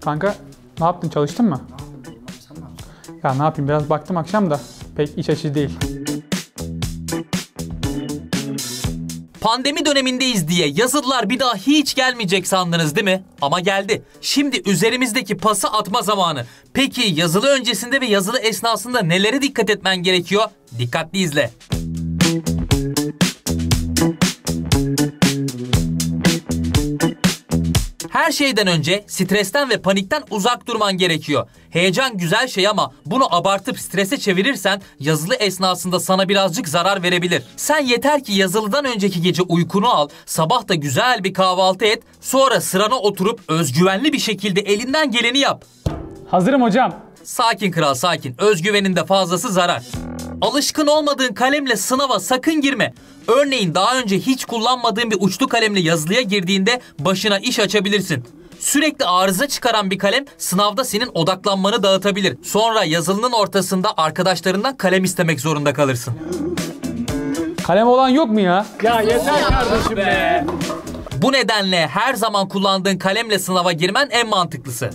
Kanka ne yaptın, çalıştın mı? Ne yaptın benim abi, sen ne yaptın? Ya ne yapayım, biraz baktım akşam da pek iç açıcı değil. Pandemi dönemindeyiz diye yazılılar bir daha hiç gelmeyecek sandınız değil mi? Ama geldi. Şimdi üzerimizdeki pası atma zamanı. Peki yazılı öncesinde ve yazılı esnasında nelere dikkat etmen gerekiyor? Dikkatli izle. Her şeyden önce stresten ve panikten uzak durman gerekiyor. Heyecan güzel şey ama bunu abartıp strese çevirirsen yazılı esnasında sana birazcık zarar verebilir. Sen yeter ki yazılıdan önceki gece uykunu al, sabah da güzel bir kahvaltı et, sonra sırana oturup özgüvenli bir şekilde elinden geleni yap. Hazırım hocam. Sakin kral, sakin. Özgüvenin de fazlası zarar. Alışkın olmadığın kalemle sınava sakın girme. Örneğin daha önce hiç kullanmadığın bir uçlu kalemle yazılıya girdiğinde başına iş açabilirsin. Sürekli arıza çıkaran bir kalem sınavda senin odaklanmanı dağıtabilir. Sonra yazılının ortasında arkadaşlarından kalem istemek zorunda kalırsın. Kalem olan yok mu ya? Ya yeter kardeşim be. Bu nedenle her zaman kullandığın kalemle sınava girmen en mantıklısı.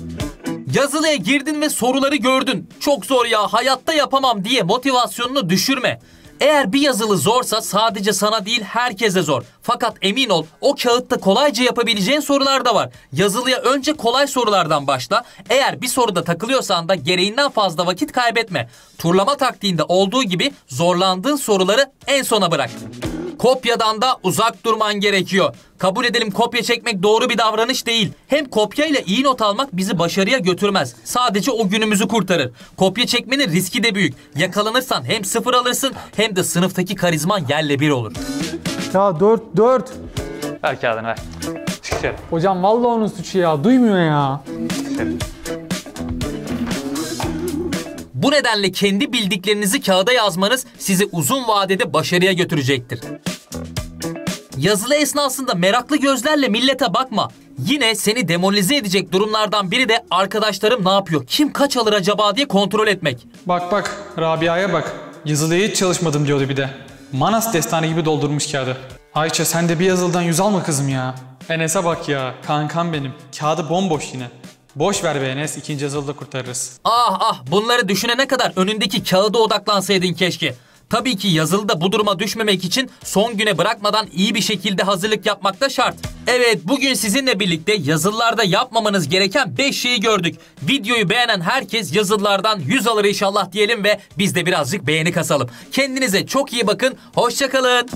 Yazılıya girdin ve soruları gördün. Çok zor ya, hayatta yapamam diye motivasyonunu düşürme. Eğer bir yazılı zorsa sadece sana değil herkese zor. Fakat emin ol, o kağıtta kolayca yapabileceğin sorular da var. Yazılıya önce kolay sorulardan başla. Eğer bir soruda takılıyorsan da gereğinden fazla vakit kaybetme. Turlama taktiğinde olduğu gibi zorlandığın soruları en sona bırak. Kopyadan da uzak durman gerekiyor. Kabul edelim, kopya çekmek doğru bir davranış değil. Hem kopyayla iyi not almak bizi başarıya götürmez. Sadece o günümüzü kurtarır. Kopya çekmenin riski de büyük. Yakalanırsan hem sıfır alırsın hem de sınıftaki karizman yerle bir olur. Ya dört. Ver kağıdını, ver. Çık içeri. Hocam vallahi onun suçu ya. Duymuyor ya. Çık içeri. Bu nedenle kendi bildiklerinizi kağıda yazmanız sizi uzun vadede başarıya götürecektir. Yazılı esnasında meraklı gözlerle millete bakma. Yine seni demoralize edecek durumlardan biri de arkadaşlarım ne yapıyor, kim kaç alır acaba diye kontrol etmek. Bak Rabia'ya bak. Yazılıya hiç çalışmadım diyordu bir de. Manas destanı gibi doldurmuş kağıdı. Ayça sen de bir yazılıdan 100 alma kızım ya. Enes'e bak ya, kankam benim. Kağıdı bomboş yine. Boş ver be Enes, ikinci yazılıda kurtarırız. Ah bunları düşünene kadar önündeki kağıda odaklansaydın keşke. Tabii ki yazılıda bu duruma düşmemek için son güne bırakmadan iyi bir şekilde hazırlık yapmak da şart. Evet, bugün sizinle birlikte yazılılarda yapmamanız gereken 5 şeyi gördük. Videoyu beğenen herkes yazılılardan 100 alır inşallah diyelim ve biz de birazcık beğeni kasalım. Kendinize çok iyi bakın, hoşça kalın.